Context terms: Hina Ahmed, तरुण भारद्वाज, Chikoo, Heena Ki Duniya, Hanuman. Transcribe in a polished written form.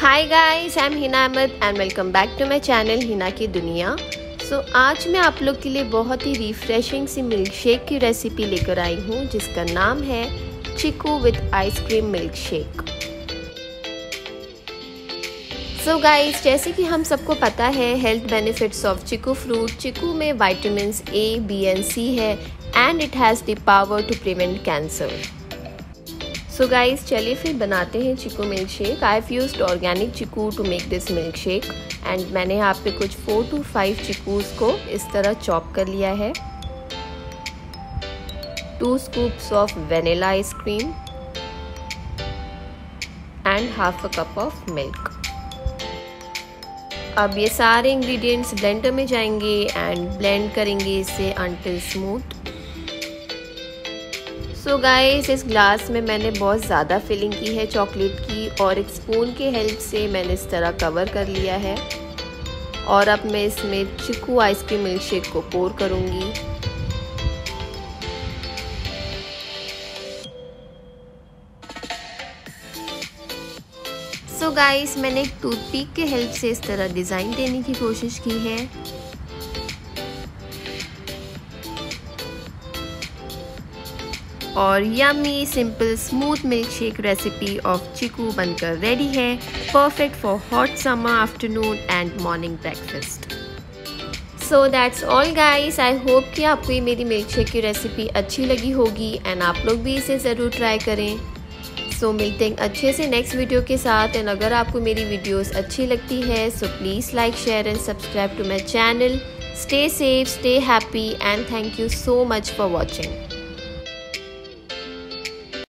Hi guys, I am Hina Ahmed and welcome back to my channel Hina की दुनिया। सो आज मैं आप लोग के लिए बहुत ही रिफ्रेशिंग सी मिल्क शेक की रेसिपी लेकर आई हूँ जिसका नाम है chikoo with ice cream milk shake. So guys, जैसे कि हम सबको पता है health benefits of chikoo fruit. Chikoo में vitamins A, B and C है and it has the power to prevent cancer. So guys, चलिए फिर बनाते हैं chikoo milk shake. I have used organic chikoo to make this milk shake and मैंने यहाँ पे कुछ 4 to 5 चिकूज़ को इस तरह चॉप कर लिया है। 2 scoops of vanilla ice cream and 1/2 cup of milk. अब ये सारे इंग्रेडिएंट्स ब्लेंडर में जाएंगे एंड ब्लेंड करेंगे इसे अंटिल स्मूथ। सो गाइस, इस ग्लास में मैंने बहुत ज़्यादा फिलिंग की है चॉकलेट की और एक स्पून की हेल्प से मैंने इस तरह कवर कर लिया है। और अब मैं इसमें चिकू आइसक्रीम मिल्क शेक को पोर करूँगी। सो गाइस, मैंने एक टूथपिक के हेल्प से इस तरह डिज़ाइन देने की कोशिश की है। और yummy simple smooth milk shake recipe of chikoo बनकर रेडी है, perfect for hot summer afternoon and morning breakfast. So that's all guys, I hope कि आपको ये मेरी मिल्क शेक की रेसिपी अच्छी लगी होगी एंड आप लोग भी इसे ज़रूर ट्राई करें। सो मिलते हैं अच्छे से नेक्स्ट वीडियो के साथ एंड अगर आपको मेरी वीडियोस अच्छी लगती है so please like, share and subscribe to my channel. Stay safe, stay happy and thank you so much for watching.